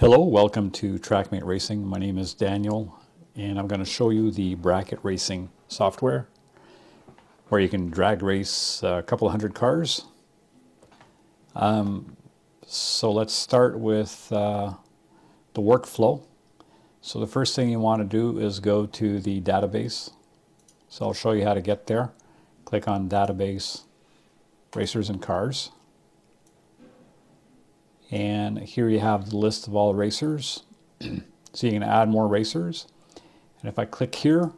Hello, welcome to Trackmate Racing. My name is Daniel and I'm going to show you the bracket racing software where you can drag race a couple hundred cars. So let's start with the workflow. So the first thing you want to do is go to the database. So I'll show you how to get there. Click on database, racers and cars. And here you have the list of all racers. So you can add more racers. And if I click here,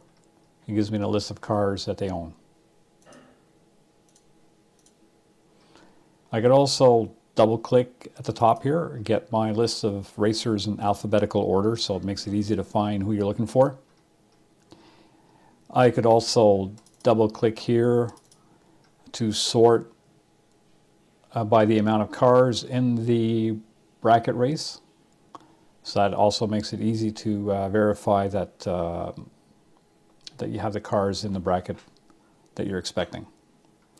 it gives me a list of cars that they own. I could also double click at the top here, get my list of racers in alphabetical order, so it makes it easy to find who you're looking for. I could also double click here to sort by the amount of cars in the bracket race. So that also makes it easy to verify that, that you have the cars in the bracket that you're expecting.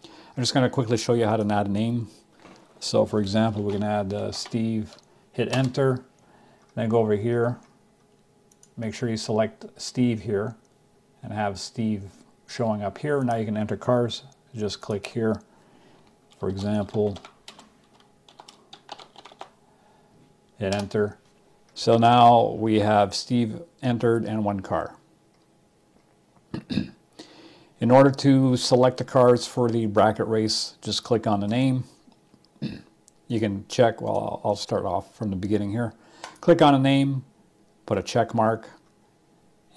I'm just going to quickly show you how to add a name. So for example, we're going to add Steve, hit enter, then go over here, make sure you select Steve here and have Steve showing up here. Now you can enter cars, just click here. For example, hit enter. So now we have Steve entered and one car. In order to select the cars for the bracket race, just click on the name. You can check, well, I'll start off from the beginning here. Click on a name, put a check mark,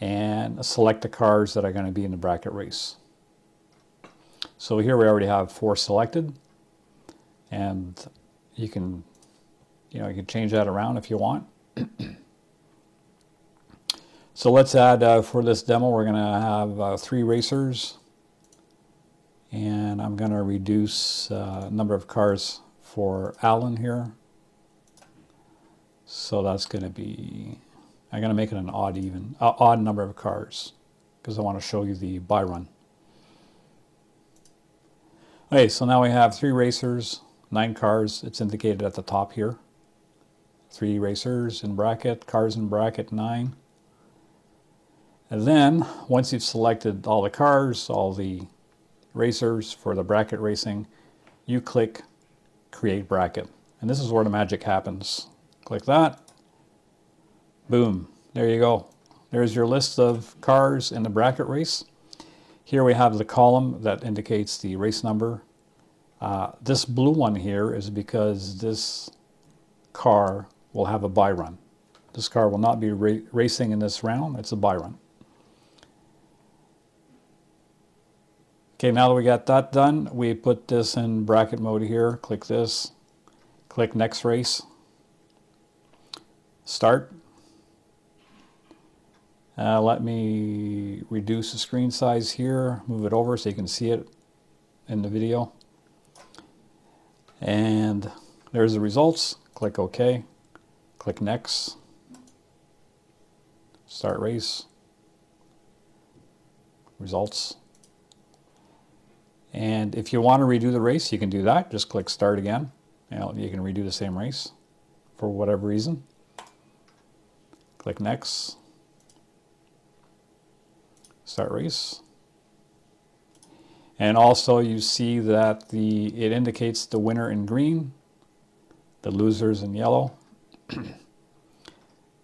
and select the cars that are going to be in the bracket race. So here we already have 4 selected. And you can, you can change that around if you want. So let's add for this demo, we're going to have 3 racers, and I'm going to reduce number of cars for Alan here. So that's going to be, I'm going to make it an odd number of cars because I want to show you the by run. Okay, so now we have 3 racers, 9 cars. It's indicated at the top here. 3 racers in bracket, cars in bracket, 9. And then, once you've selected all the cars, all the racers for the bracket racing, you click Create Bracket. And this is where the magic happens. Click that. Boom. There you go. There's your list of cars in the bracket race. Here we have the column that indicates the race number. This blue one here is because this car will have a bye run. This car will not be racing in this round, it's a bye run. Okay, now that we got that done, we put this in bracket mode here. Click this, click next race, start. Let me reduce the screen size here, move it over so you can see it in the video. And there's the results. Click OK. Click Next. Start race. Results. And if you want to redo the race, you can do that. Just click Start again. You can redo the same race for whatever reason. Click Next. Start race. And also you see that it indicates the winner in green, the losers in yellow.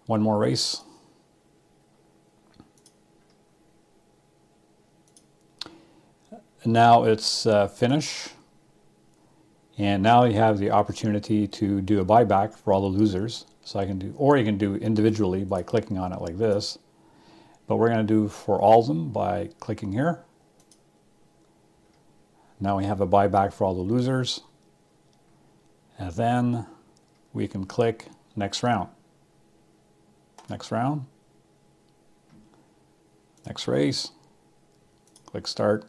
One more race. And now it's finish. And now you have the opportunity to do a buyback for all the losers. So I can do, or you can do individually by clicking on it like this. But we're going to do for all of them by clicking here. Now we have a buyback for all the losers. And then we can click next round. Next round. Next race. Click start.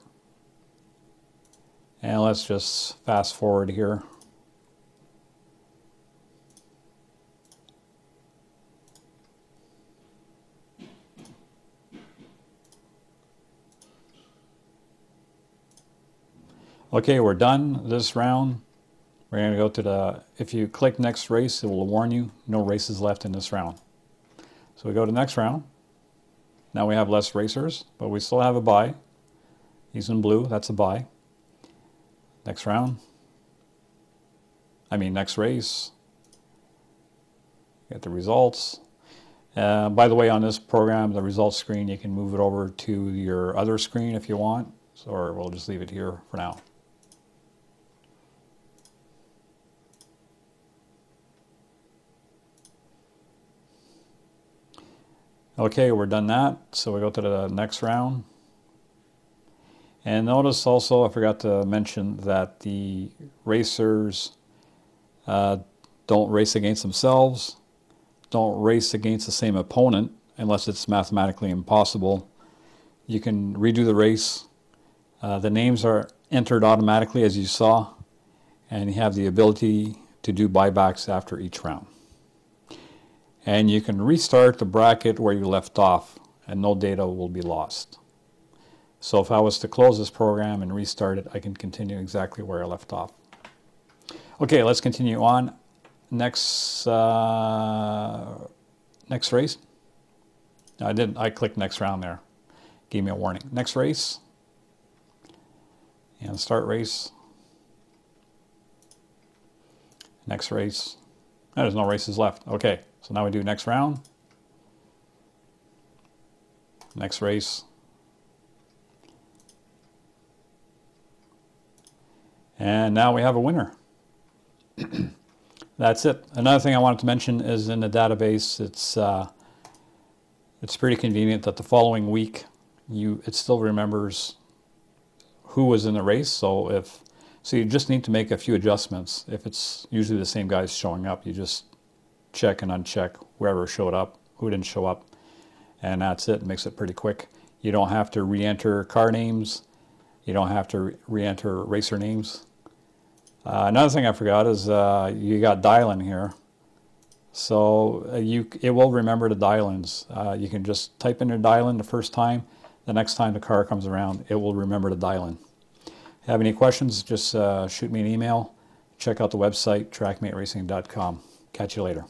And let's just fast forward here. Okay, we're done this round. We're going to go to the, if you click next race, it will warn you no races left in this round. So we go to next round. Now we have less racers, but we still have a bye. He's in blue, that's a bye. Next round. I mean, next race. Get the results. By the way, on this program, the results screen, you can move it over to your other screen if you want. So, or we'll just leave it here for now. Okay, we're done that. So we go to the next round. And notice also, I forgot to mention that the racers don't race against themselves, don't race against the same opponent unless it's mathematically impossible. You can redo the race. The names are entered automatically, as you saw, and you have the ability to do buybacks after each round. And you can restart the bracket where you left off, and no data will be lost. So if I was to close this program and restart it, I can continue exactly where I left off. Okay, let's continue on. Next race. No, I clicked next round there. Gave me a warning. Next race. And start race. Next race. Oh, there's no races left. Okay, so now we do next round. Next race. And now we have a winner. That's it. Another thing I wanted to mention is in the database, it's pretty convenient that the following week, it still remembers who was in the race. So you just need to make a few adjustments. If it's usually the same guys showing up, you just check and uncheck whoever showed up, who didn't show up, and that's it. It makes it pretty quick. You don't have to re-enter car names. You don't have to re-enter racer names. Another thing I forgot is you got dial-in here. So it will remember the dial-ins. You can just type in your dial-in the first time. The next time the car comes around, it will remember the dial-in. If you have any questions, just shoot me an email. Check out the website, trackmateracing.com. Catch you later.